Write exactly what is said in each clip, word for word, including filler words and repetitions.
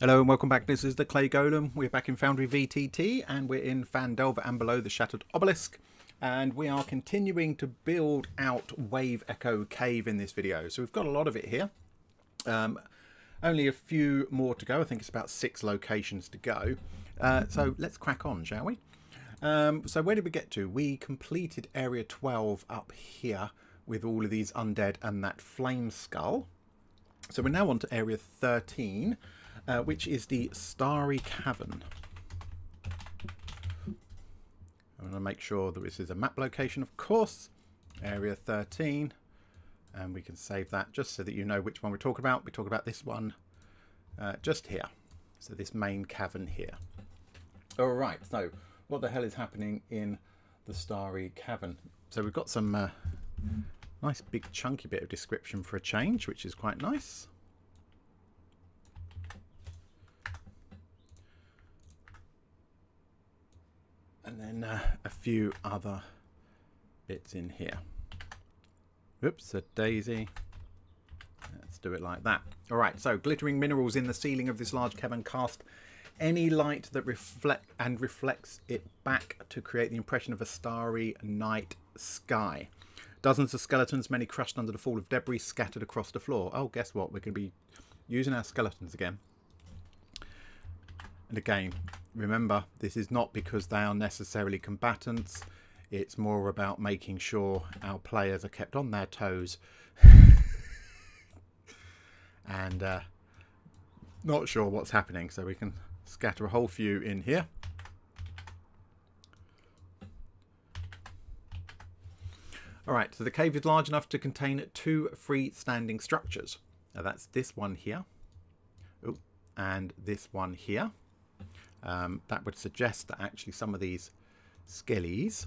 Hello and welcome back. This is the Clay Golem. We're back in Foundry V T T and we're in Phandelver and below the Shattered Obelisk, and we are continuing to build out Wave Echo Cave in this video. So we've got a lot of it here. Um, only a few more to go. I think it's about six locations to go. Uh, so let's crack on, shall we? Um, so where did we get to? We completed area twelve up here with all of these undead and that flame skull. So we're now on to area thirteen. Uh, which is the Starry Cavern. I want to make sure that this is a map location, of course. Area thirteen. And we can save that just so that you know which one we're talking about. We're talking about this one uh, just here. So this main cavern here. All right, so what the hell is happening in the Starry Cavern? So we've got some uh, nice big chunky bit of description for a change, which is quite nice. And then uh, a few other bits in here. Oops, a daisy. Let's do it like that. All right, so glittering minerals in the ceiling of this large cavern cast any light that reflect and reflects it back to create the impression of a starry night sky. Dozens of skeletons, many crushed under the fall of debris, scattered across the floor. Oh, guess what? We're going to be using our skeletons again. And again, remember, this is not because they are necessarily combatants. It's more about making sure our players are kept on their toes and uh, not sure what's happening. So we can scatter a whole few in here. All right, so the cave is large enough to contain two freestanding structures. Now that's this one here. Ooh, and this one here. Um, that would suggest that actually some of these skellies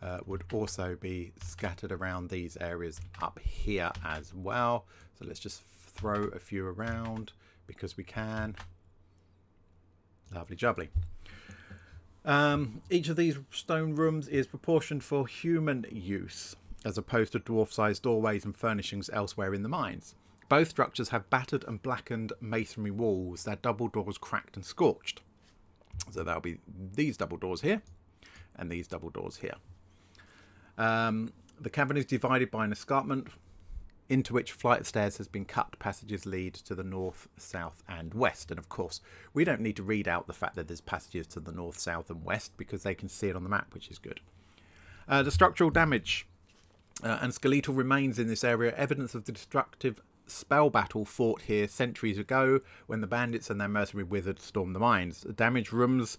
uh, would also be scattered around these areas up here as well. So let's just throw a few around because we can. Lovely jubbly. Um, each of these stone rooms is proportioned for human use as opposed to dwarf-sized doorways and furnishings elsewhere in the mines. Both structures have battered and blackened masonry walls, their double doors cracked and scorched. So that'll be these double doors here and these double doors here. Um, the cavern is divided by an escarpment into which a flight of stairs has been cut. Passages lead to the north, south and west. And of course, we don't need to read out the fact that there's passages to the north, south and west because they can see it on the map, which is good. Uh, the structural damage uh, and skeletal remains in this area are evidence of the destructive spell battle fought here centuries ago when the bandits and their mercenary wizards stormed the mines. The damaged rooms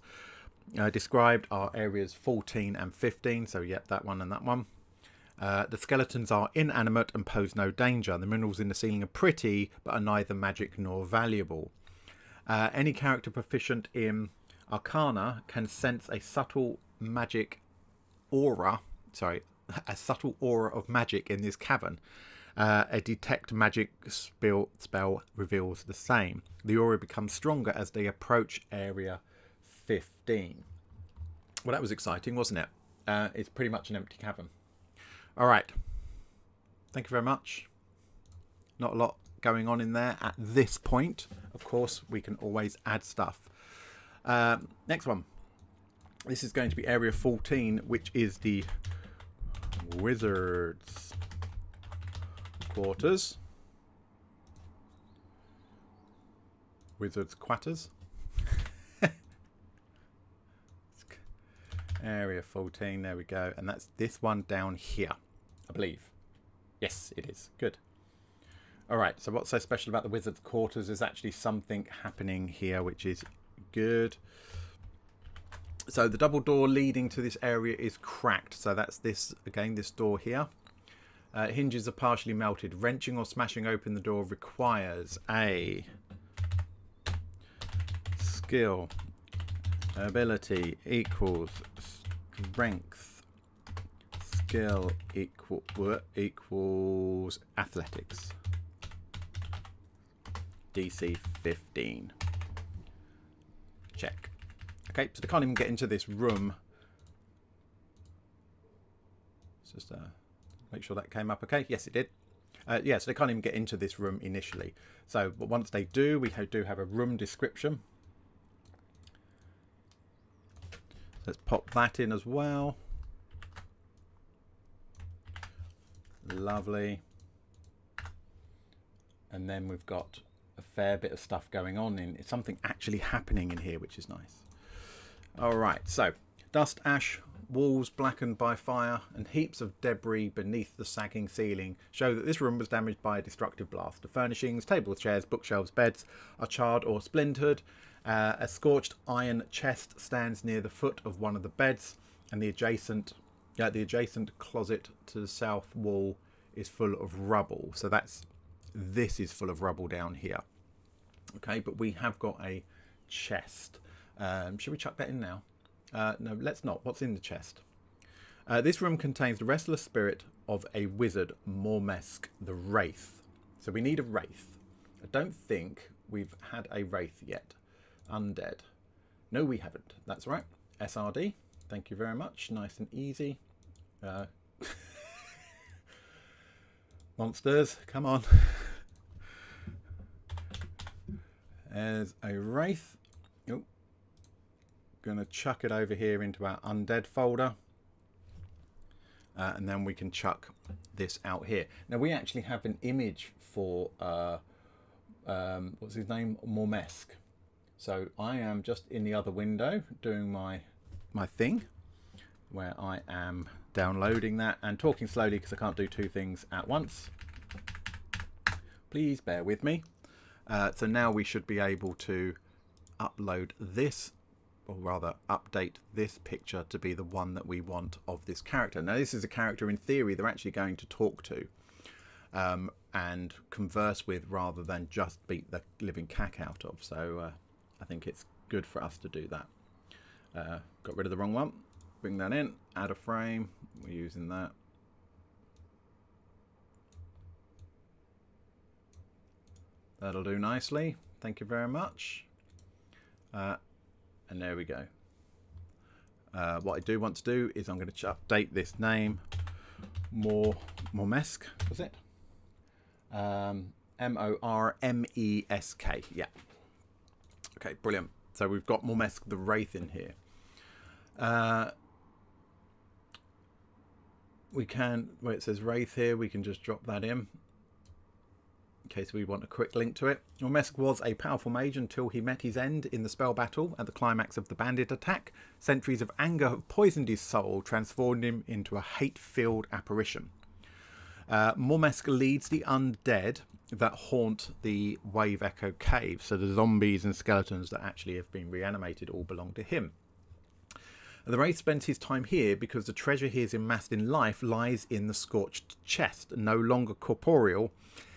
uh, described are areas fourteen and fifteen, so yep, that one and that one. Uh, the skeletons are inanimate and pose no danger. The minerals in the ceiling are pretty but are neither magic nor valuable. Uh, any character proficient in Arcana can sense a subtle magic aura, sorry, a subtle aura of magic in this cavern. Uh, a detect magic spell, spell reveals the same. The aura becomes stronger as they approach area fifteen. Well, that was exciting, wasn't it? Uh, it's pretty much an empty cavern. All right. Thank you very much. Not a lot going on in there at this point. Of course, we can always add stuff. Uh, next one. This is going to be area fourteen, which is the Wizards Quarters. Wizards Quarters. Area fourteen, there we go. And that's this one down here, I believe. Yes, it is. Good. All right, so what's so special about the Wizards Quarters is actually something happening here, which is good. So the double door leading to this area is cracked. So that's this, again, this door here. Uh, hinges are partially melted. Wrenching or smashing open the door requires a skill, ability equals strength, skill equal, equals athletics, D C fifteen, check. Okay, so they can't even get into this room. It's just a... Make sure that came up okay. Yes, it did. Uh, yeah, so they can't even get into this room initially. So, but once they do, we do have a room description. Let's pop that in as well. Lovely. And then we've got a fair bit of stuff going on in. It's something actually happening in here, which is nice. All right, so dust, ash, walls blackened by fire, and heaps of debris beneath the sagging ceiling show that this room was damaged by a destructive blast. The furnishings, tables, chairs, bookshelves, beds are charred or splintered. Uh, a scorched iron chest stands near the foot of one of the beds, and the adjacent, uh, the adjacent closet to the south wall is full of rubble. So that's this is full of rubble down here. Okay, but we have got a chest. Um, should we chuck that in now? Uh, no, let's not. What's in the chest? Uh, this room contains the restless spirit of a wizard, Mormesk the Wraith. So we need a wraith. I don't think we've had a wraith yet. Undead. No, we haven't. That's right. S R D. Thank you very much. Nice and easy. Uh, monsters, come on. There's a wraith. Oh. Gonna chuck it over here into our undead folder, uh, and then we can chuck this out here. Now we actually have an image for uh, um, what's his name, Mormesk. So I am just in the other window doing my my thing, where I am downloading that and talking slowly because I can't do two things at once. Please bear with me. Uh, so now we should be able to upload this. Or rather update this picture to be the one that we want of this character. Now this is a character in theory they're actually going to talk to um, and converse with rather than just beat the living cack out of. So uh, I think it's good for us to do that. Uh, got rid of the wrong one. Bring that in. Add a frame. We're using that. That'll do nicely. Thank you very much. Uh, And there we go. Uh, what I do want to do is I'm going to update this name. More Mormesk, was it? Um, M O R M E S K, yeah. Okay, brilliant. So we've got Mormesk the Wraith in here. Uh, we can, where it says Wraith here, we can just drop that in. In case we want a quick link to it. Mormesk was a powerful mage until he met his end in the spell battle. At the climax of the bandit attack, centuries of anger have poisoned his soul, transformed him into a hate-filled apparition. Uh, Mormesk leads the undead that haunt the Wave Echo Cave, so the zombies and skeletons that actually have been reanimated all belong to him. The Wraith spends his time here because the treasure he is amassed in life lies in the scorched chest, no longer corporeal.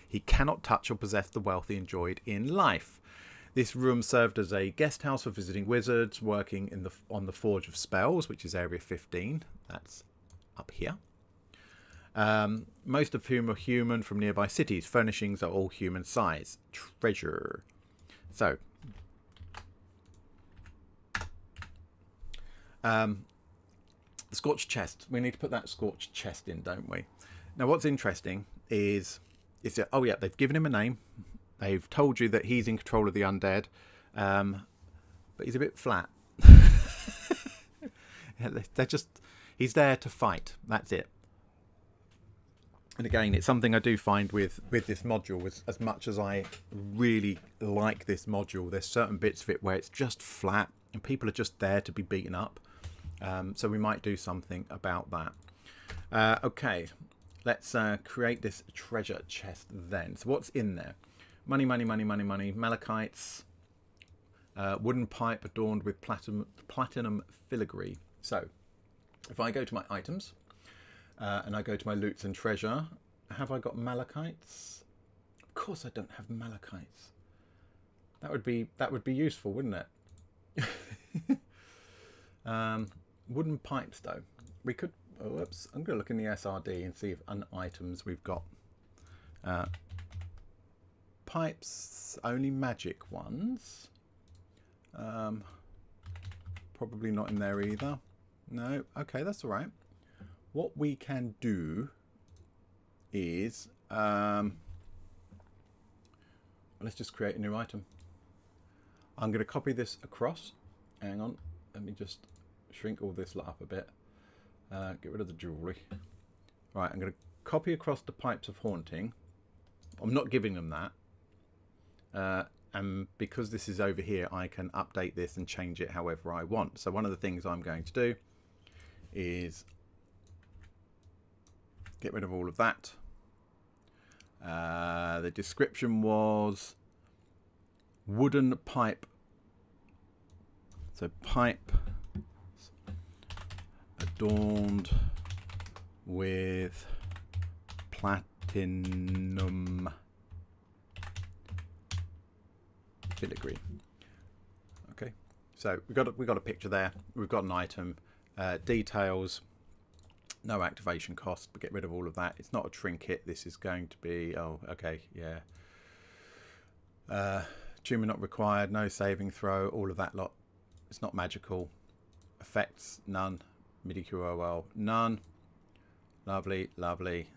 He cannot touch or possess the wealth he enjoyed in life. This room served as a guest house for visiting wizards working in the on the Forge of Spells, which is Area fifteen. That's up here. Um, most of whom are human from nearby cities. Furnishings are all human size. Treasure. So. Um, the scorched chest. We need to put that scorched chest in, don't we? Now what's interesting is... It's a, oh yeah, they've given him a name. They've told you that he's in control of the undead, um, but he's a bit flat. They're just—he's there to fight. That's it. And again, it's something I do find with with this module. As, as much as I really like this module, there's certain bits of it where it's just flat, and people are just there to be beaten up. Um, so we might do something about that. Uh, okay. Let's uh, create this treasure chest then. So what's in there? Money, money, money, money, money. Malachites. Uh, wooden pipe adorned with platinum, platinum filigree. So if I go to my items uh, and I go to my loots and treasure, have I got malachites? Of course I don't have malachites. That would be, that would be useful, wouldn't it? um, wooden pipes though. We could... Oh, whoops. I'm going to look in the S R D and see if on items we've got uh, pipes, only magic ones. Um, probably not in there either. No. Okay, that's all right. What we can do is Um, let's just create a new item. I'm going to copy this across. Hang on. Let me just shrink all this lot up a bit. Uh, get rid of the jewellery. Right, I'm going to copy across the Pipes of Haunting. I'm not giving them that. Uh, and because this is over here, I can update this and change it however I want. So one of the things I'm going to do is get rid of all of that. Uh, the description was wooden pipe. So pipe adorned with platinum filigree. Okay, so we got we got a picture there. We've got an item, uh, details, no activation cost. But get rid of all of that. It's not a trinket. This is going to be oh okay yeah. Uh, Tumour not required. No saving throw. All of that lot. It's not magical. Effects none. MIDI Q O L none. Lovely, lovely.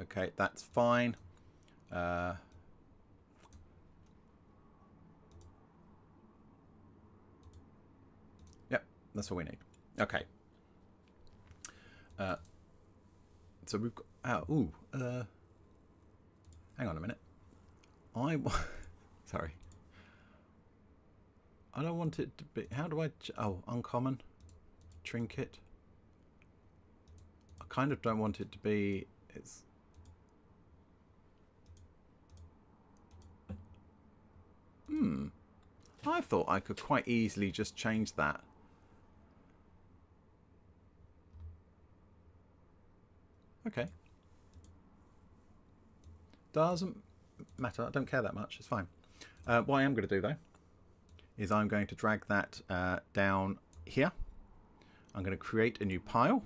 Okay, that's fine. Uh, yep, that's all we need. Okay. Uh, so we've got. Oh, ooh. Uh, hang on a minute. I. Sorry. I don't want it to be. How do I? Ch oh, uncommon trinket. I kind of don't want it to be. It's. Hmm. I thought I could quite easily just change that. Okay. Doesn't matter. I don't care that much. It's fine. Uh, what I am going to do though is I'm going to drag that uh, down here. I'm going to create a new pile.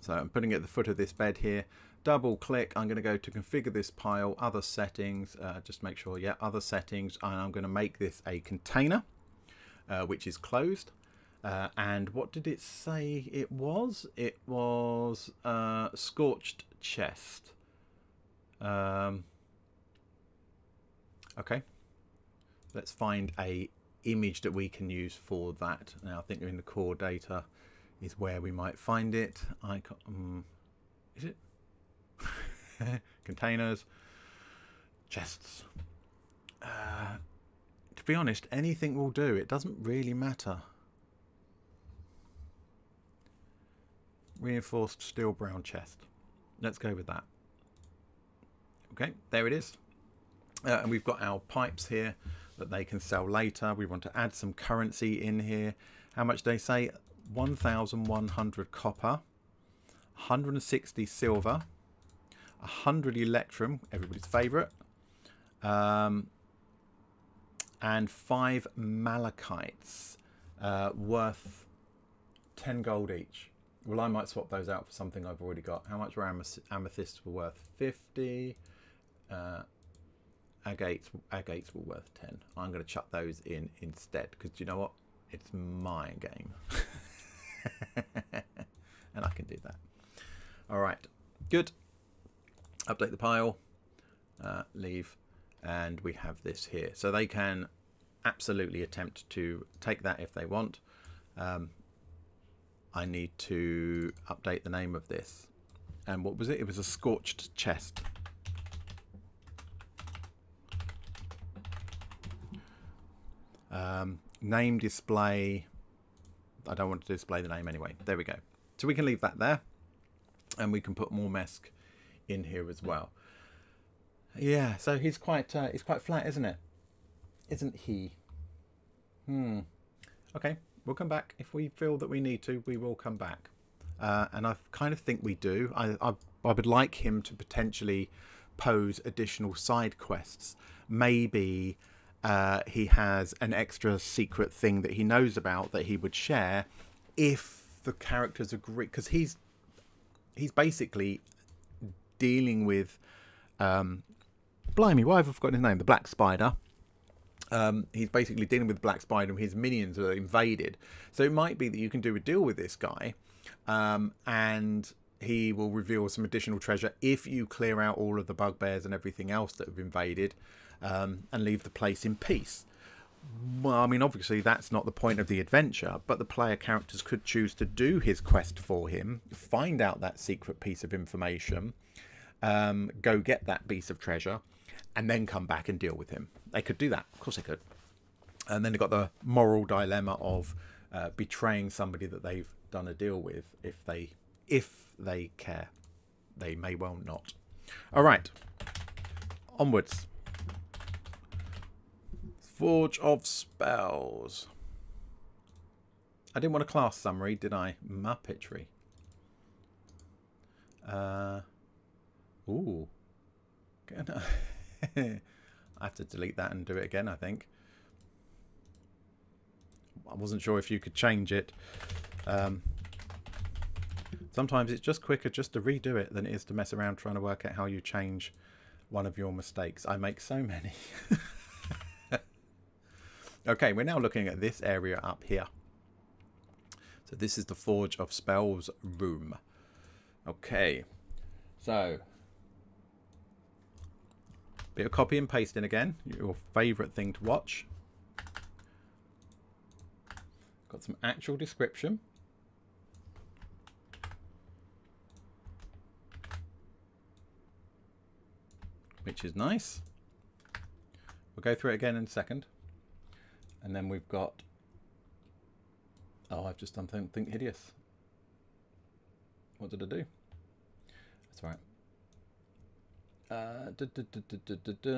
So I'm putting it at the foot of this bed here. Double click. I'm going to go to configure this pile, other settings, uh, just make sure, yeah, other settings. And I'm going to make this a container, uh, which is closed. Uh, and what did it say it was? It was uh, Scorched Chest. Um, okay. Let's find a image that we can use for that. Now I think in the core data is where we might find it. Icon, um, is it? Containers, chests. Uh, to be honest, anything will do. It doesn't really matter. Reinforced steel brown chest. Let's go with that. Okay, there it is. Uh, and we've got our pipes here that they can sell later. We want to add some currency in here. How much do they say? one thousand one hundred copper, one hundred sixty silver, one hundred electrum, everybody's favourite, um, and five malachites uh, worth ten gold each. Well, I might swap those out for something I've already got. How much were ameth amethysts were worth? fifty. Uh, Agates, agates were worth ten. I'm going to chuck those in instead because you know what? It's my game. And I can do that. All right, good. Update the pile, uh, leave, and we have this here. So they can absolutely attempt to take that if they want. Um, I need to update the name of this. And what was it? It was a Scorched Chest. Um, name display. I don't want to display the name anyway. There we go. So we can leave that there, and we can put Mormesk in here as well. Yeah. So he's quite uh, he's quite flat, isn't it? Isn't he? Hmm. Okay. We'll come back if we feel that we need to. We will come back, uh, and I kind of think we do. I, I I would like him to potentially pose additional side quests. Maybe. Uh, he has an extra secret thing that he knows about that he would share if the characters agree, because he's he's basically dealing with um, blimey, why have I forgotten his name? The Black Spider. Um, he's basically dealing with the Black Spider and his minions are invaded. So it might be that you can do a deal with this guy um, and he will reveal some additional treasure if you clear out all of the bugbears and everything else that have invaded, um, and leave the place in peace. Well, I mean, obviously that's not the point of the adventure, but the player characters could choose to do his quest for him, find out that secret piece of information, um, go get that piece of treasure, and then come back and deal with him. They could do that. Of course they could. And then they've got the moral dilemma of uh, betraying somebody that they've done a deal with. If they, if they care, they may well not. All right. Onwards. Forge of Spells. I didn't want a class summary, did I? Muppetry. Uh, ooh. I have to delete that and do it again, I think. I wasn't sure if you could change it. Um, sometimes it's just quicker just to redo it than it is to mess around trying to work out how you change one of your mistakes. I make so many. Okay, we're now looking at this area up here. So this is the Forge of Spells room. Okay, so bit of copy and pasting again, your favourite thing to watch. Got some actual description. Which is nice. We'll go through it again in a second. And then we've got, oh, I've just done something hideous. What did I do? That's all right. Uh, da, da, da, da, da, da.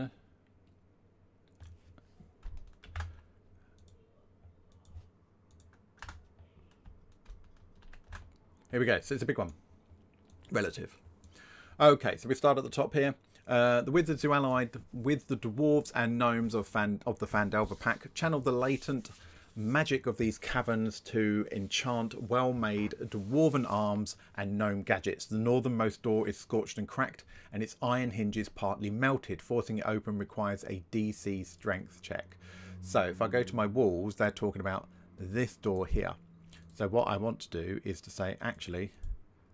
Here we go. So it's a big one. Relative. Okay, so we start at the top here. Uh, the wizards who allied with the dwarves and gnomes of, Fan of the Phandelver pack channeled the latent magic of these caverns to enchant well-made dwarven arms and gnome gadgets. The northernmost door is scorched and cracked, and its iron hinges partly melted. Forcing it open requires a D C strength check. So if I go to my walls, they're talking about this door here. So what I want to do is to say, actually,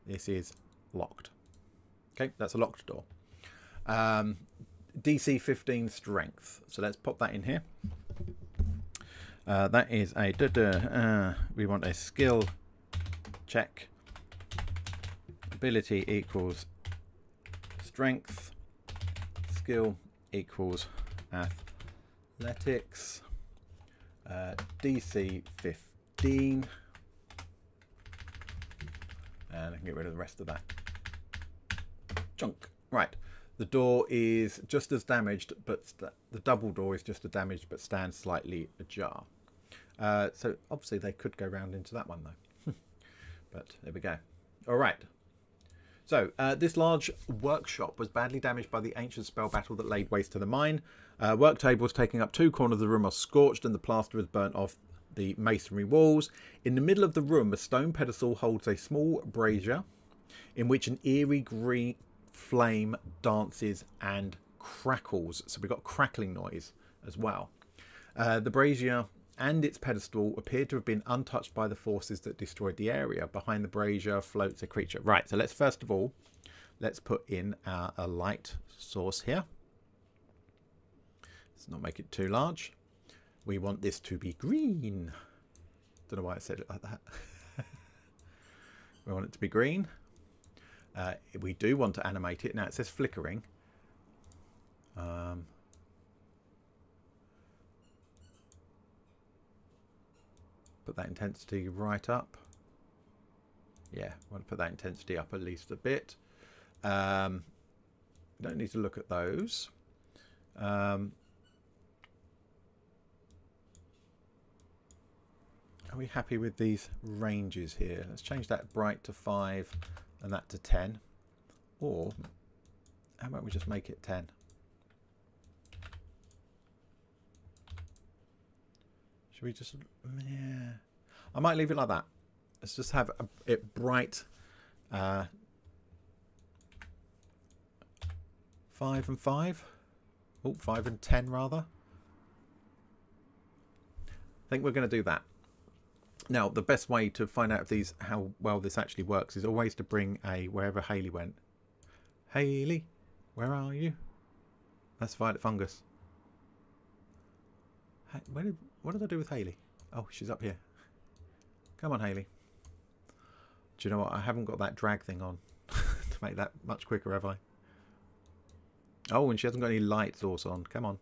this is locked. Okay, that's a locked door. Um, D C fifteen strength. So let's pop that in here. Uh, that is a duh, duh, uh, we want a skill check. Ability equals strength. Skill equals athletics. Uh, D C fifteen. And I can get rid of the rest of that chunk. Right. The door is just as damaged, but the double door is just as damaged, but stands slightly ajar. Uh, so obviously they could go round into that one though. But there we go. All right. So uh, this large workshop was badly damaged by the ancient spell battle that laid waste to the mine. Uh, work tables taking up two corners of the room are scorched, and the plaster is burnt off the masonry walls. In the middle of the room, a stone pedestal holds a small brazier in which an eerie green flame dances and crackles. So we've got crackling noise as well. Uh, the brazier and its pedestal appear to have been untouched by the forces that destroyed the area. Behind the brazier floats a creature. Right, so let's first of all, let's put in uh, a light source here. Let's not make it too large. We want this to be green. Don't know why I said it like that. We want it to be green. Uh, we do want to animate it. Now it says flickering. Um, put that intensity right up. Yeah, I want to put that intensity up at least a bit. Um, don't need to look at those. Um, are we happy with these ranges here? Let's change that bright to five. And that to ten, or how about we just make it ten? Should we just, yeah, I might leave it like that. Let's just have a, it bright, uh, five and five, oh, five and ten rather. I think we're going to do that. Now, the best way to find out if these how well this actually works is always to bring a wherever Hayley went. Hayley, where are you? That's Violet Fungus. Where did, what did I do with Hayley? Oh, she's up here. Come on, Hayley. Do you know what? I haven't got that drag thing on to make that much quicker, have I? Oh, and she hasn't got any light source on. Come on.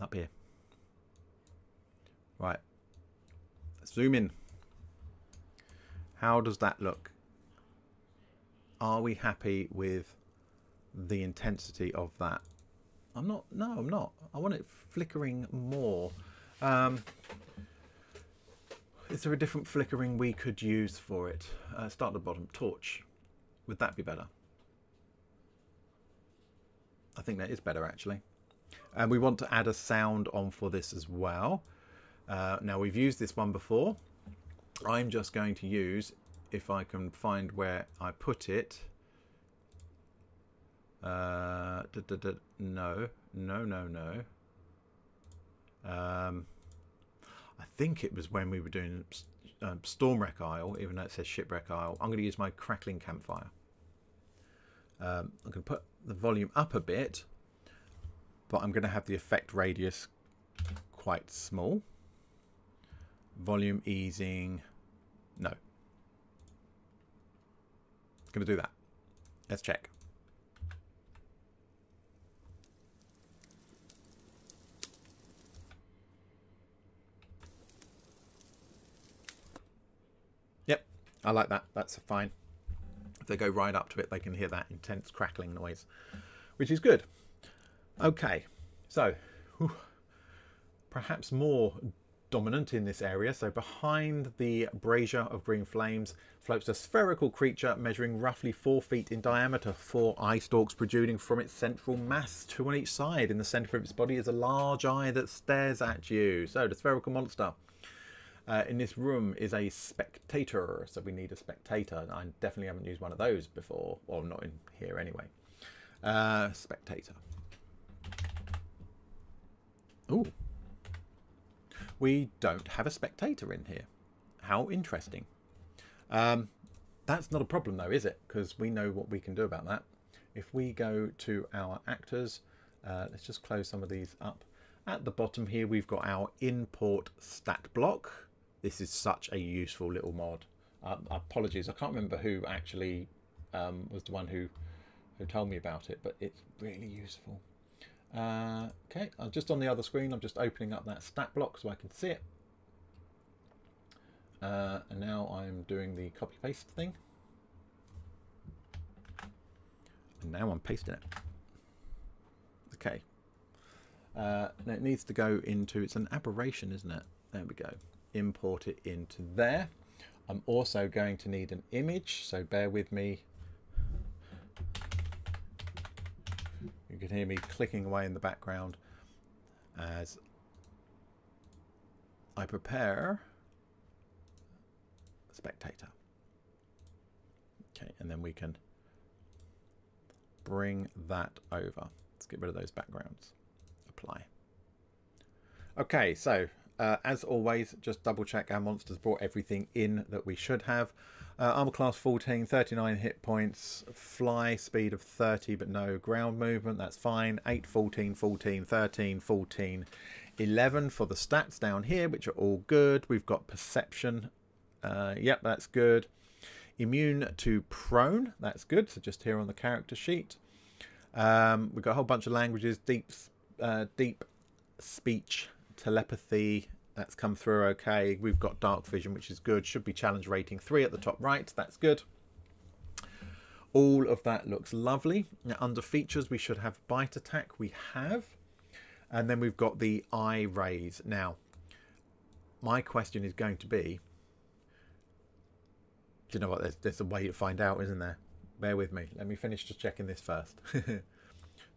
Up here. Right. Let's zoom in. How does that look? Are we happy with the intensity of that? I'm not. No, I'm not. I want it flickering more. Um, is there a different flickering we could use for it? Uh, start at the bottom. Torch. Would that be better? I think that is better, actually. And we want to add a sound on for this as well. Uh, now, we've used this one before. I'm just going to use, if I can find where I put it. Uh, da, da, da, no, no, no, no. Um, I think it was when we were doing um, Stormwreck Isle, even though it says Shipwreck Isle. I'm going to use my crackling campfire. Um, I'm going to put the volume up a bit, but I'm going to have the effect radius quite small. Volume easing. No. Going to do that. Let's check. Yep, I like that. That's fine. If they go right up to it, they can hear that intense crackling noise, which is good. Okay, so whew, perhaps more dominant in this area. So behind the brazier of green flames floats a spherical creature measuring roughly four feet in diameter, four eye stalks protruding from its central mass, two on each side. In the center of its body is a large eye that stares at you. So the spherical monster uh, in this room is a spectator. So we need a spectator. I definitely haven't used one of those before, or well, not in here anyway. Uh, spectator. Ooh, we don't have a spectator in here. How interesting. Um, that's not a problem though, is it? Because we know what we can do about that. If we go to our actors, uh, let's just close some of these up. At the bottom here, we've got our import stat block. This is such a useful little mod. Uh, apologies, I can't remember who actually um, was the one who, who told me about it, but it's really useful. Uh, okay, I'm just on the other screen. I'm just opening up that stat block so I can see it. Uh, and now I'm doing the copy paste thing. And now I'm pasting it. Okay. Uh, now it needs to go into, it's an aberration, isn't it? There we go. Import it into there. I'm also going to need an image, so bear with me. You can hear me clicking away in the background as I prepare a spectator. Okay, and then we can bring that over. Let's get rid of those backgrounds. Apply. Okay, so uh, as always, just double check our monsters brought everything in that we should have. Uh, armor class fourteen, thirty-nine hit points, fly speed of thirty but no ground movement, that's fine. eight, fourteen, fourteen, thirteen, fourteen, eleven for the stats down here, which are all good. We've got perception, uh, yep, that's good. Immune to prone, that's good, so just here on the character sheet. Um, we've got a whole bunch of languages, deep, uh, deep speech, telepathy. That's come through okay. We've got dark vision, which is good. Should be challenge rating three at the top right. That's good. All of that looks lovely. Now, under features, we should have bite attack. We have. And then we've got the eye rays. Now, my question is going to be... Do you know what? There's, there's a way to find out, isn't there? Bear with me. Let me finish just checking this first.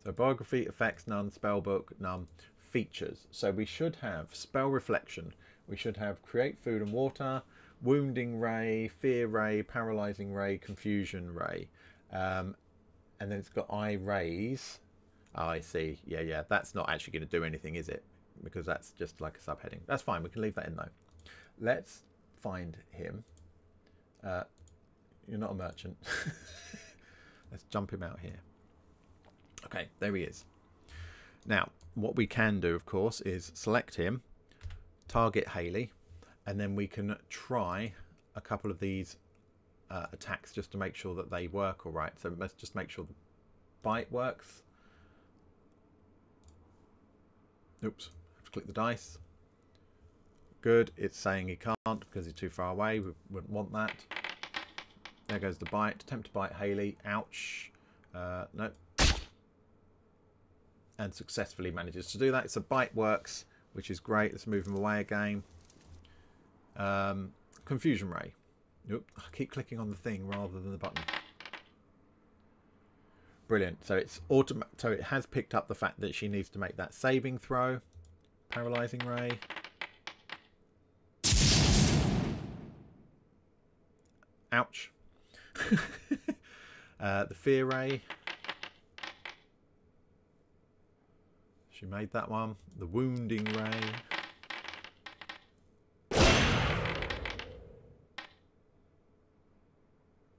So, biography, effects, none. Spellbook, none. Features. So we should have spell reflection, we should have create food and water, wounding ray, fear ray, paralyzing ray, confusion ray, um, and then it's got eye rays. Oh, I see. Yeah, yeah, that's not actually going to do anything, is it? Because that's just like a subheading. That's fine, we can leave that in though. Let's find him. Uh, you're not a merchant. Let's jump him out here. Okay, there he is. Now, what we can do, of course, is select him, target Haley, and then we can try a couple of these uh, attacks just to make sure that they work all right. So let's just make sure the bite works. Oops, have to click the dice. Good, it's saying he can't because he's too far away. We wouldn't want that. There goes the bite. Attempt to bite Haley. Ouch. Uh, no. And successfully manages to do that. So bite works, which is great. Let's move him away again. Um, confusion ray. Oops, I keep clicking on the thing rather than the button. Brilliant. So it's autom- So it has picked up the fact that she needs to make that saving throw. Paralyzing ray. Ouch. uh, the fear ray. She made that one. The wounding ray.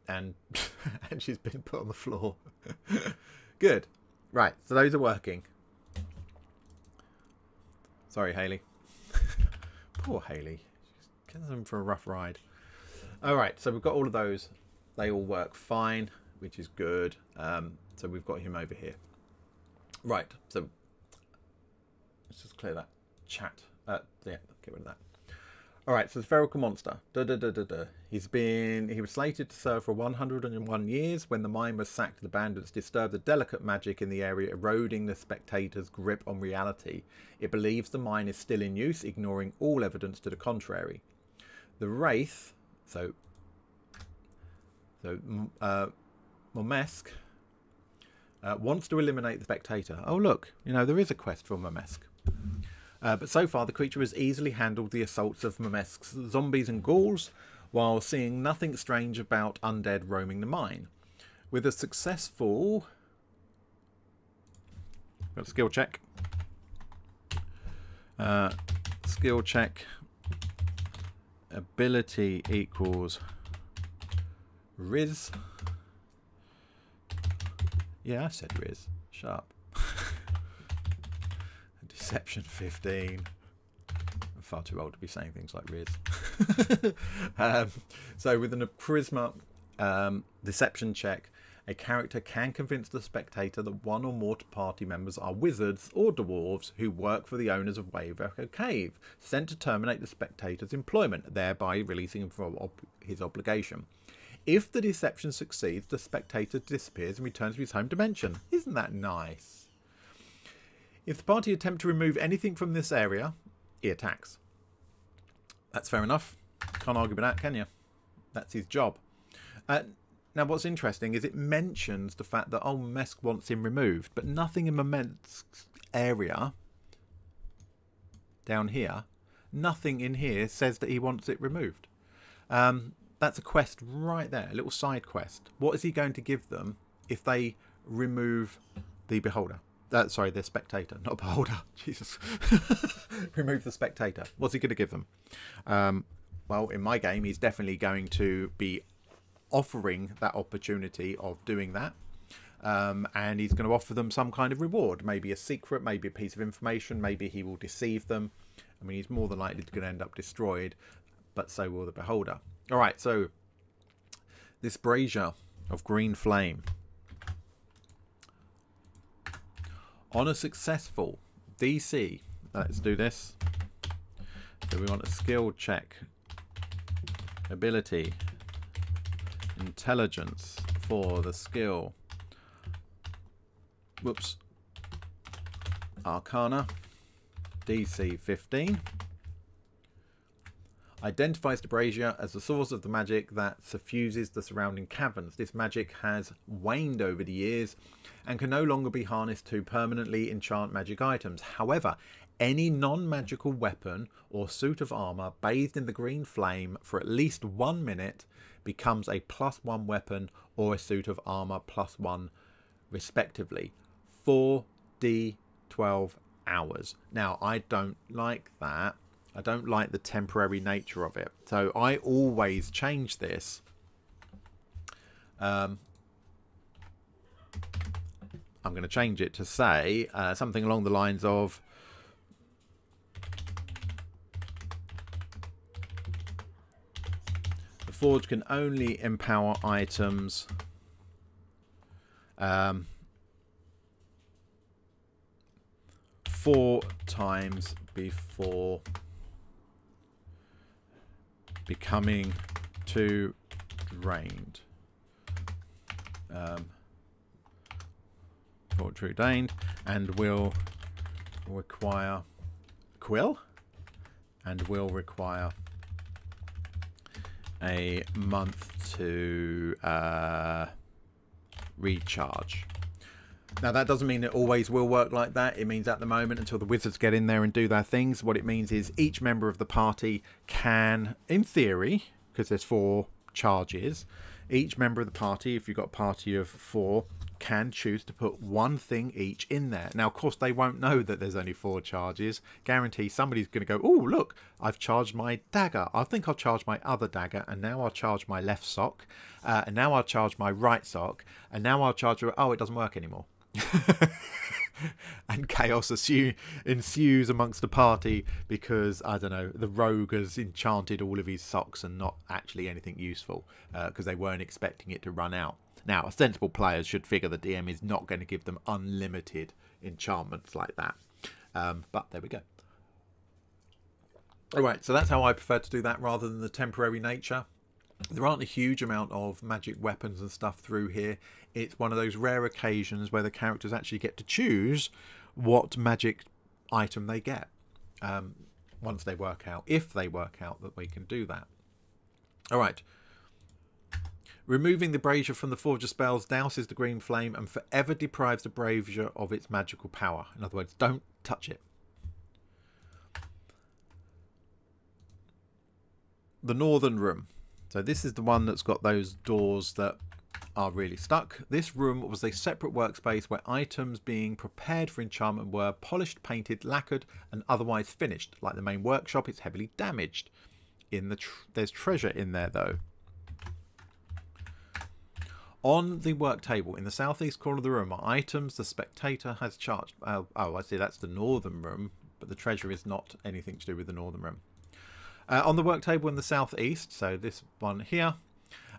And, and she's been put on the floor. Good. Right, so those are working. Sorry, Haley. Poor Haley. She's getting them for a rough ride. All right, so we've got all of those. They all work fine, which is good. Um, so we've got him over here. Right, so let's just clear that chat. Uh, yeah, get rid of that. All right, so the spherical monster. Duh, duh, duh, duh, duh. He's been, he was slated to serve for one hundred and one years. When the mine was sacked, the bandits disturbed the delicate magic in the area, eroding the spectators' grip on reality. It believes the mine is still in use, ignoring all evidence to the contrary. The Wraith... So, so uh, Mormesk uh, wants to eliminate the spectator. Oh, look, you know, there is a quest for Mormesk. Uh, but so far, the creature has easily handled the assaults of Mormesk's zombies and ghouls, while seeing nothing strange about undead roaming the mine. With a successful... Got a skill check. Uh, skill check... Ability equals Riz. Yeah, I said Riz. Shut up. Deception fifteen. I'm far too old to be saying things like Riz. um, so with an, a charisma um, deception check, a character can convince the spectator that one or more party members are wizards or dwarves who work for the owners of Wave Echo Cave, sent to terminate the spectator's employment, thereby releasing him from ob his obligation. If the deception succeeds, the spectator disappears and returns to his home dimension. Isn't that nice? If the party attempt to remove anything from this area, he attacks. That's fair enough. Can't argue with that, can you? That's his job. Uh, Now, what's interesting is it mentions the fact that, oh, Mesk wants him removed, but nothing in Mormesk's area, down here, nothing in here says that he wants it removed. Um, that's a quest right there, a little side quest. What is he going to give them if they remove the beholder? Uh, sorry, the spectator, not beholder. Jesus. Remove the spectator. What's he going to give them? Um, well, in my game, he's definitely going to be... offering that opportunity of doing that, um, and he's going to offer them some kind of reward, maybe a secret, maybe a piece of information, maybe he will deceive them. I mean, he's more than likely going to end up destroyed, but so will the beholder. All right, so this brazier of green flame. On a successful D C, let's do this. So we want a skill check, ability, intelligence for the skill. Whoops. Arcana. D C fifteen. Identifies the brazier as the source of the magic that suffuses the surrounding caverns. This magic has waned over the years and can no longer be harnessed to permanently enchant magic items. However, any non-magical weapon or suit of armor bathed in the green flame for at least one minute becomes a plus one weapon or a suit of armor plus one respectively. four d twelve hours. Now, I don't like that. I I don't like the temporary nature of it. So I always change this. Um, I'm going to change it to say uh, something along the lines of the Forge can only empower items um, four times before becoming too drained. Um, for true Dane, and will require quill, and will require a month to uh, recharge. Now that doesn't mean it always will work like that. It means at the moment, until the wizards get in there and do their things, what it means is each member of the party can, in theory, because there's four charges, each member of the party, if you've got a party of four, can choose to put one thing each in there. Now, of course, they won't know that there's only four charges. Guarantee somebody's going to go, oh, look, I've charged my dagger. I think I'll charge my other dagger, and now I'll charge my left sock, uh, and now I'll charge my right sock, and now I'll charge... Oh, it doesn't work anymore. And chaos ensues amongst the party because, I don't know, the rogue has enchanted all of his socks and not actually anything useful because uh, they weren't expecting it to run out. Now, sensible players should figure the D M is not going to give them unlimited enchantments like that. Um, but there we go. All right, so that's how I prefer to do that rather than the temporary nature. There aren't a huge amount of magic weapons and stuff through here. It's one of those rare occasions where the characters actually get to choose what magic item they get um, once they work out, if they work out that we can do that. All right. Removing the brazier from the Forge of Spells douses the green flame and forever deprives the brazier of its magical power. In other words, don't touch it. The Northern Room. So this is the one that's got those doors that are really stuck. This room was a separate workspace where items being prepared for enchantment were polished, painted, lacquered, and otherwise finished. Like the main workshop, it's heavily damaged. In the tr- there's treasure in there, though. On the work table, in the southeast corner of the room, are items the spectator has charged. Uh, oh, I see, that's the northern room, but the treasure is not anything to do with the northern room. Uh, on the work table in the southeast, so this one here,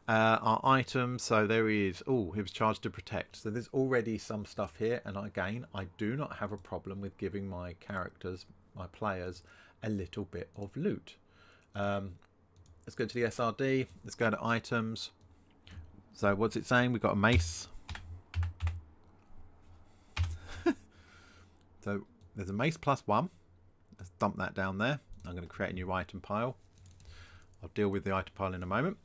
uh, are items. So there is, oh, he was charged to protect. So there's already some stuff here. And again, I do not have a problem with giving my characters, my players, a little bit of loot. Um, let's go to the S R D. Let's go to items. So what's it saying? We've got a mace. So there's a mace plus one. Let's dump that down there. I'm going to create a new item pile. I'll deal with the item pile in a moment.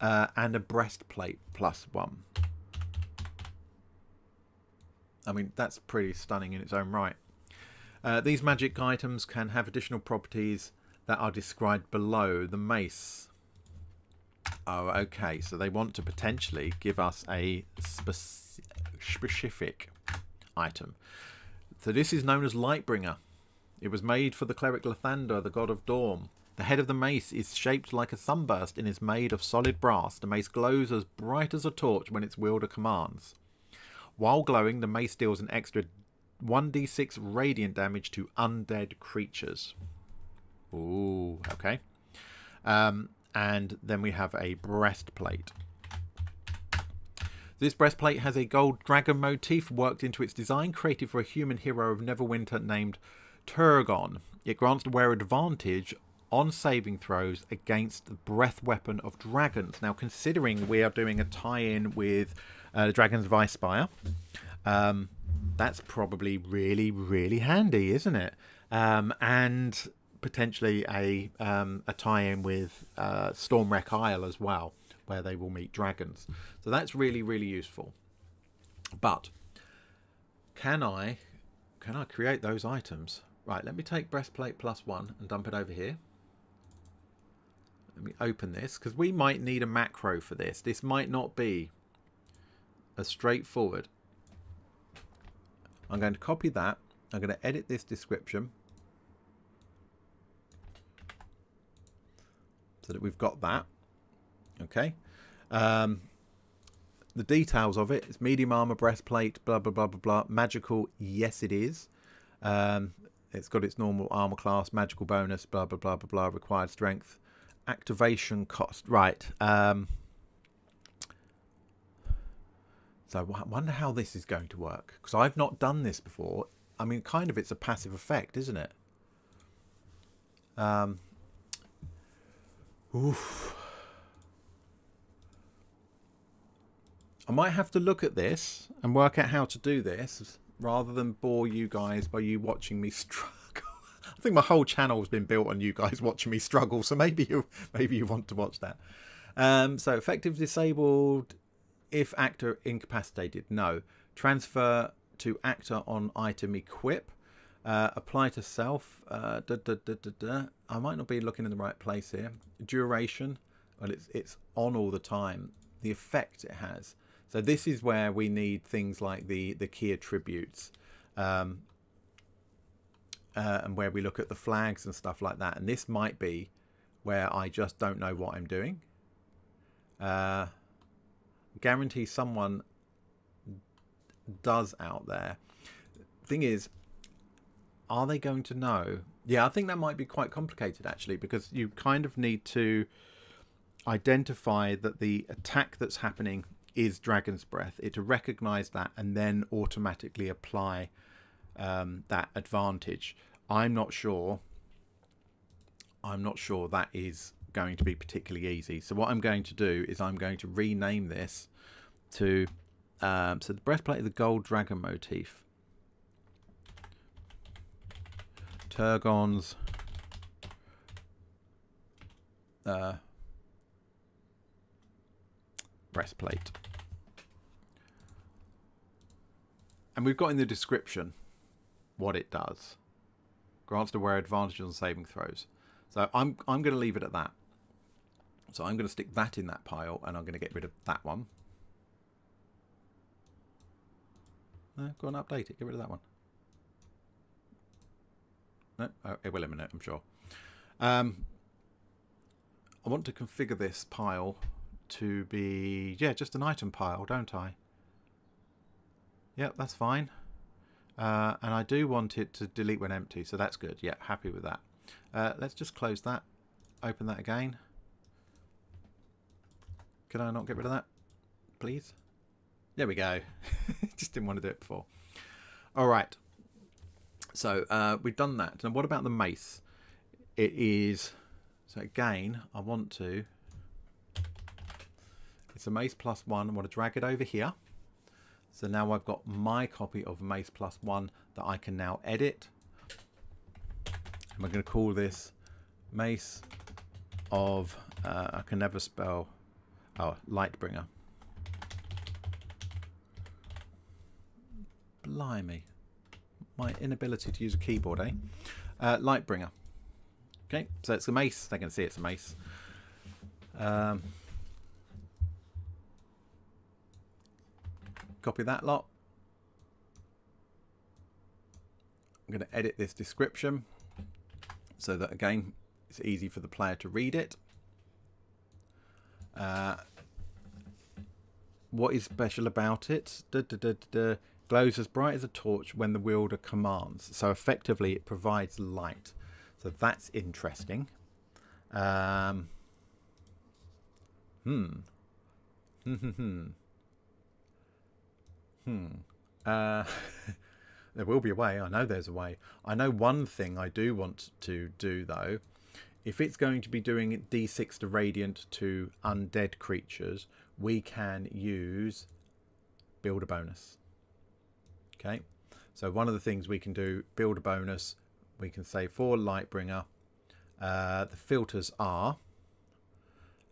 Uh, and a breastplate plus one. I mean, that's pretty stunning in its own right. Uh, these magic items can have additional properties that are described below the mace. Oh, okay. So they want to potentially give us a speci- specific item. So this is known as Lightbringer. It was made for the cleric Lathander, the god of dawn. The head of the mace is shaped like a sunburst and is made of solid brass. The mace glows as bright as a torch when its wielder commands. While glowing, the mace deals an extra one d six radiant damage to undead creatures. Ooh, okay. Um, and then we have a breastplate. This breastplate has a gold dragon motif worked into its design, created for a human hero of Neverwinter named Turgon. It grants the wearer advantage on saving throws against the breath weapon of dragons. Now, considering we are doing a tie-in with uh, the dragons of Icespire, um, that's probably really, really handy, isn't it? Um, and potentially a um, a tie-in with uh, Stormwreck Isle as well, where they will meet dragons. So that's really, really useful. But can I can I create those items? Right, let me take breastplate plus one and dump it over here. Let me open this, because we might need a macro for this. This might not be as straightforward. I'm going to copy that. I'm going to edit this description. so that we've got that. Okay. Um, the details of it, it's medium armor, breastplate, blah, blah, blah, blah, blah. Magical, yes it is. Um, it's got its normal armor class, magical bonus, blah, blah, blah, blah, blah, required strength. Activation cost, right. Um, so I wonder how this is going to work, because I've not done this before. I mean, kind of it's a passive effect, isn't it? Um, oof. I might have to look at this and work out how to do this rather than bore you guys by you watching me struggle. I think my whole channel has been built on you guys watching me struggle, so maybe you maybe you want to watch that. Um, so effective disabled if actor incapacitated. No. Transfer to actor on item equip. Uh, apply to self. Uh, da, da, da, da, da. I might not be looking in the right place here. Duration. Well, it's, it's on all the time. The effect it has. So this is where we need things like the, the key attributes um, uh, and where we look at the flags and stuff like that. And this might be where I just don't know what I'm doing. Uh, guarantee someone does out there. Thing is, are they going to know? Yeah, I think that might be quite complicated actually, because you kind of need to identify that the attack that's happening is Dragon's Breath, it to recognize that and then automatically apply um, that advantage. I'm not sure I'm not sure that is going to be particularly easy. So what I'm going to do is I'm going to rename this to um, so the breastplate of the gold dragon motif, Turgon's uh, breastplate. And we've got in the description what it does. Grants to wear advantage on saving throws. So I'm I'm going to leave it at that. So I'm going to stick that in that pile, and I'm going to get rid of that one. No, go and update it. Get rid of that one. No, oh, it will eliminate, I'm sure. Um, I want to configure this pile to be, yeah, just an item pile, don't I? Yep, that's fine. Uh, and I do want it to delete when empty, so that's good. Yeah, happy with that. Uh, let's just close that. Open that again. Could I not get rid of that, please? There we go. Just didn't want to do it before. All right. So uh, we've done that. Now, what about the mace? It is, so again, I want to, it's a mace plus one. I want to drag it over here. So now I've got my copy of mace plus one that I can now edit. I'm going to call this mace of, uh, I can never spell, oh, Lightbringer. Blimey. My inability to use a keyboard, eh? Uh, Lightbringer. Okay, so it's a mace. They can see it's a mace. Um, copy that lot. I'm going to edit this description so that, again, it's easy for the player to read it. Uh, what is special about it? Da, da, da, da, da. Glows as bright as a torch when the wielder commands. So effectively it provides light. So that's interesting. Um, hmm. Hmm. Hmm. Hmm. Hmm. Uh, there will be a way. I know there's a way. I know one thing I do want to do, though. If it's going to be doing D six to Radiant to undead creatures, we can use Build a Bonus. Okay, so one of the things we can do, build a bonus, we can say for Lightbringer, uh, the filters are,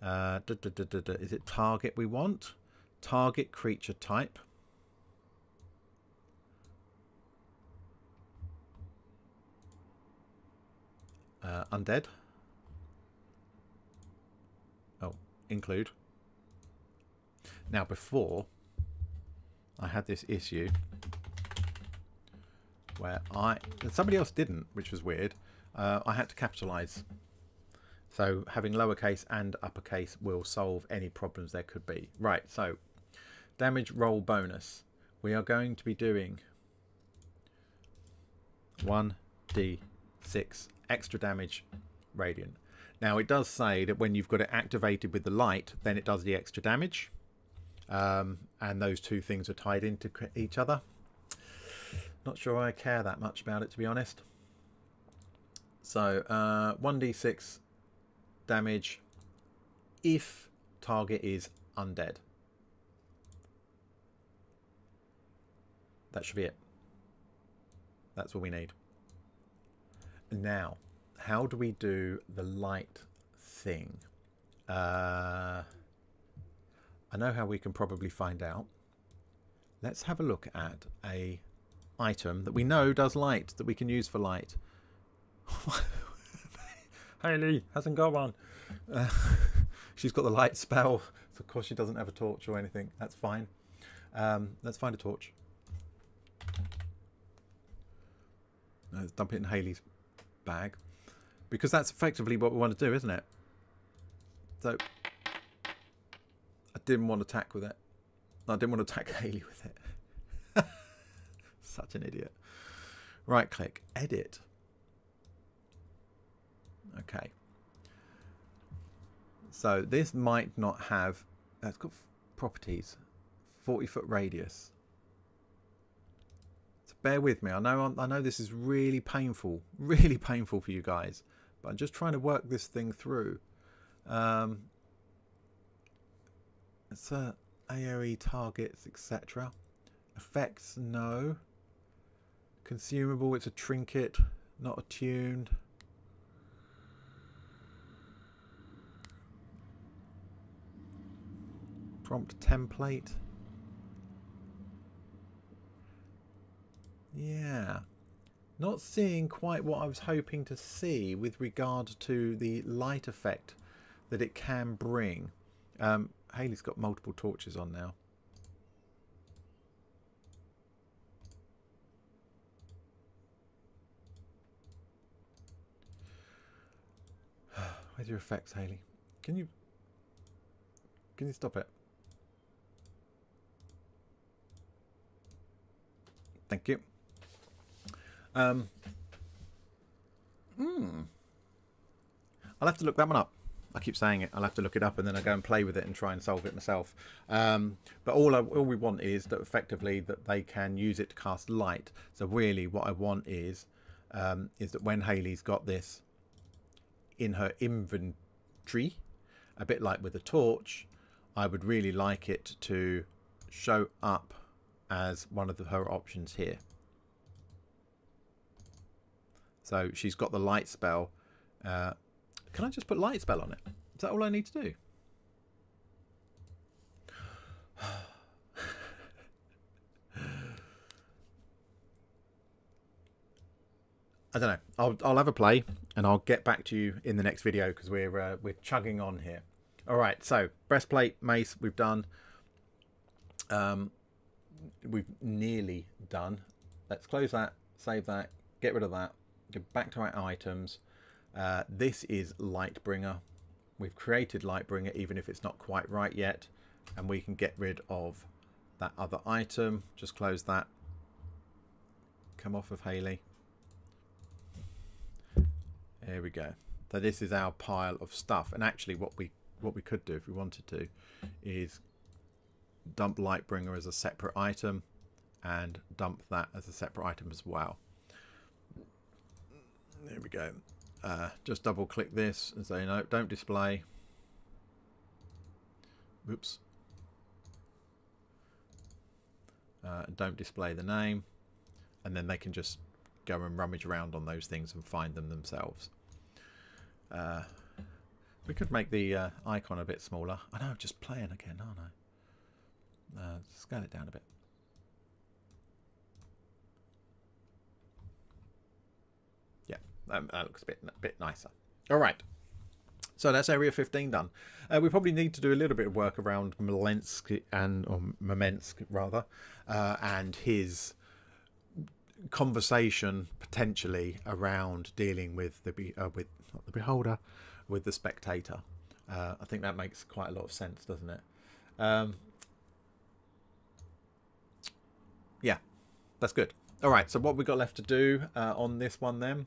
uh, da, da, da, da, da, is it target we want? Target creature type. Uh, undead. Oh, include. Now before, I had this issue where I, somebody else didn't, which was weird. Uh, I had to capitalize. So having lowercase and uppercase will solve any problems there could be. Right, so damage roll bonus. We are going to be doing one d six extra damage radiant. Now it does say that when you've got it activated with the light, then it does the extra damage. Um, and those two things are tied into each other. Not sure I care that much about it, to be honest. So uh, one d six damage if target is undead. That should be it. That's what we need. Now, how do we do the light thing? Uh, I know how we can probably find out. Let's have a look at a item that we know does light, that we can use for light. Hayley hasn't got one. Uh, she's got the light spell, so of course she doesn't have a torch or anything. That's fine. Um, let's find a torch. Let's dump it in Hayley's bag, because that's effectively what we want to do, isn't it? So I didn't want to attack with it. I didn't want to attack Hayley with it. Such an idiot. Right click, edit. Okay, so this might not have, uh, it's got properties, forty foot radius. So bear with me. I know I'm, I know this is really painful, really painful for you guys, but I'm just trying to work this thing through. Um, it's a AoE targets, et cetera. Effects, no. Consumable, it's a trinket, not attuned. Prompt template. Yeah. Not seeing quite what I was hoping to see with regard to the light effect that it can bring. Um, Hayley's got multiple torches on now. Where's your effects, Hayley? Can you... Can you stop it? Thank you. Um, mm. I'll have to look that one up. I keep saying it. I'll have to look it up, and then I go and play with it and try and solve it myself. Um, but all I, all we want is that effectively that they can use it to cast light. So really, what I want is um, is that when Hayley's got this in her inventory, a bit like with a torch, I would really like it to show up as one of the, her options here. So she's got the light spell. Uh, can I just put light spell on it? Is that all I need to do? I don't know. I'll, I'll have a play and I'll get back to you in the next video, because we're uh, we're chugging on here. All right. So breastplate, mace, we've done. Um, we've nearly done. Let's close that, save that, get rid of that, go back to our items. Uh, this is Lightbringer. We've created Lightbringer, even if it's not quite right yet, and we can get rid of that other item. Just close that, come off of Hayley. There we go. So this is our pile of stuff, and actually what we what we could do if we wanted to is dump Lightbringer as a separate item and dump that as a separate item as well. There we go. Uh, just double click this and say no, don't display. Oops. Uh, don't display the name, and then they can just go and rummage around on those things and find them themselves. Uh, we could make the uh, icon a bit smaller. I know, I'm just playing again, aren't I? Uh, scale it down a bit. Yeah, that, that looks a bit, a bit nicer. All right, so that's Area fifteen done. Uh, we probably need to do a little bit of work around Mormesk and or Mormesk rather, uh, and his conversation potentially around dealing with the be uh, with not the beholder, with the spectator. Uh, I think that makes quite a lot of sense, doesn't it? Um, yeah, that's good. All right, so what we've got left to do uh, on this one then,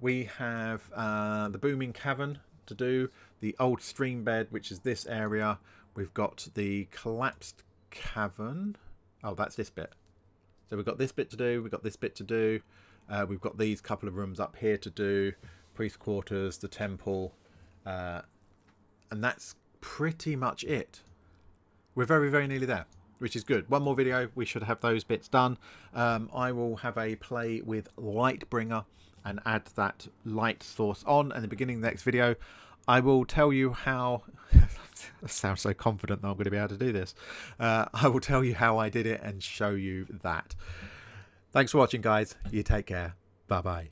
we have uh, the Booming Cavern to do, the Old Stream Bed, which is this area. We've got the Collapsed Cavern. Oh, that's this bit. So we've got this bit to do, we've got this bit to do, uh, we've got these couple of rooms up here to do, Priest Quarters, the Temple, uh, and that's pretty much it. We're very, very nearly there, which is good. One more video, we should have those bits done. Um, I will have a play with Lightbringer and add that light source on in the beginning of the next video. I will tell you how... I sound so confident that I'm going to be able to do this. Uh, I will tell you how I did it and show you that. Thanks for watching, guys. You take care. Bye-bye.